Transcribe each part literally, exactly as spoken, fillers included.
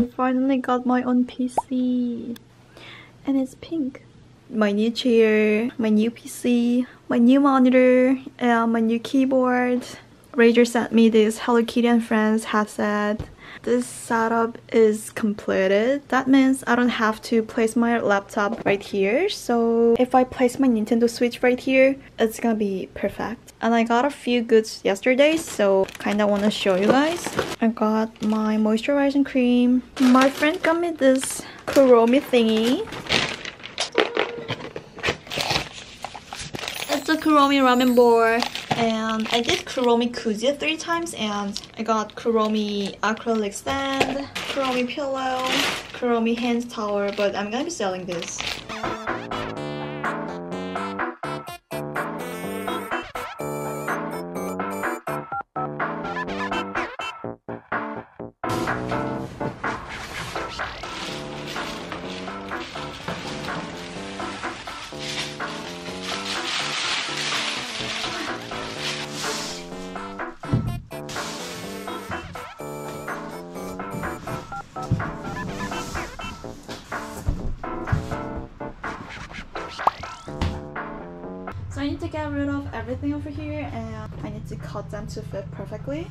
I finally got my own P C, and it's pink. My new chair, my new P C, my new monitor, and my new keyboard. Razer sent me this Hello Kitty and Friends headset. This setup is completed. That means I don't have to place my laptop right here, so if I place my Nintendo Switch right here, it's gonna be perfect. And I got a few goods yesterday, so kinda wanna show you guys. I got my moisturizing cream. My friend got me this Kuromi thingy. It's a Kuromi ramen board. And I did Kuromi Kuzia three times, and I got Kuromi acrylic stand, Kuromi pillow, Kuromi hand towel, but I'm gonna be selling this. So I need to get rid of everything over here, and I need to cut them to fit perfectly.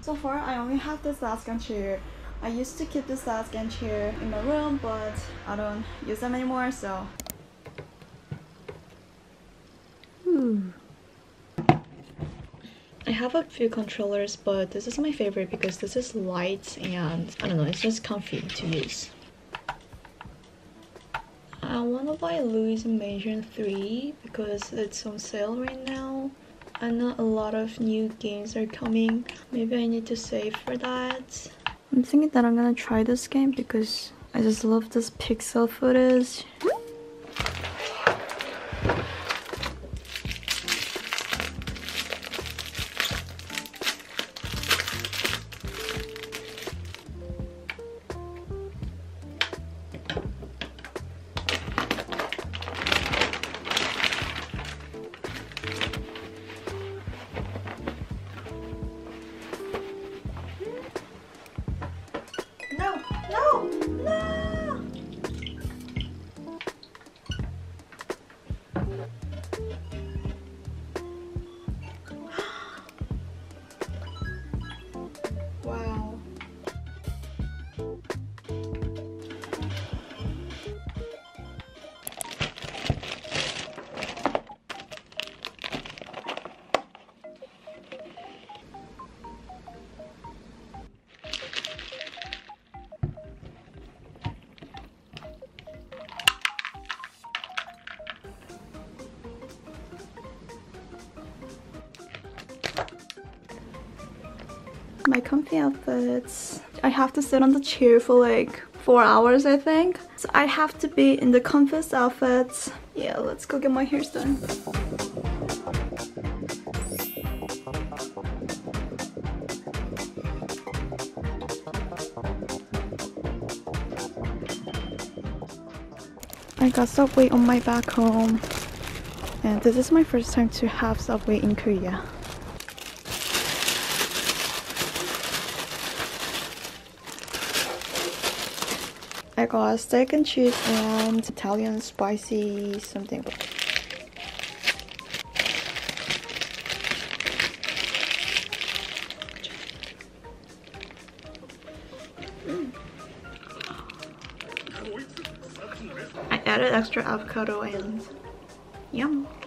So far I only have this desk and chair. I used to keep this desk and chair in my room, but I don't use them anymore, so... Hmm. I have a few controllers, but this is my favorite because this is light and I don't know, it's just comfy to use. I want to buy Luigi's Mansion three because it's on sale right now and not a lot of new games are coming. Maybe I need to save for that. I'm thinking that I'm gonna try this game because I just love this pixel footage. My comfy outfits. I have to sit on the chair for like four hours, I think. So I have to be in the comfiest outfits. Yeah, let's go get my hair done. I got Subway on my back home, and this is my first time to have Subway in Korea. I got steak and cheese and Italian spicy something. Mm. I added extra avocado and yum.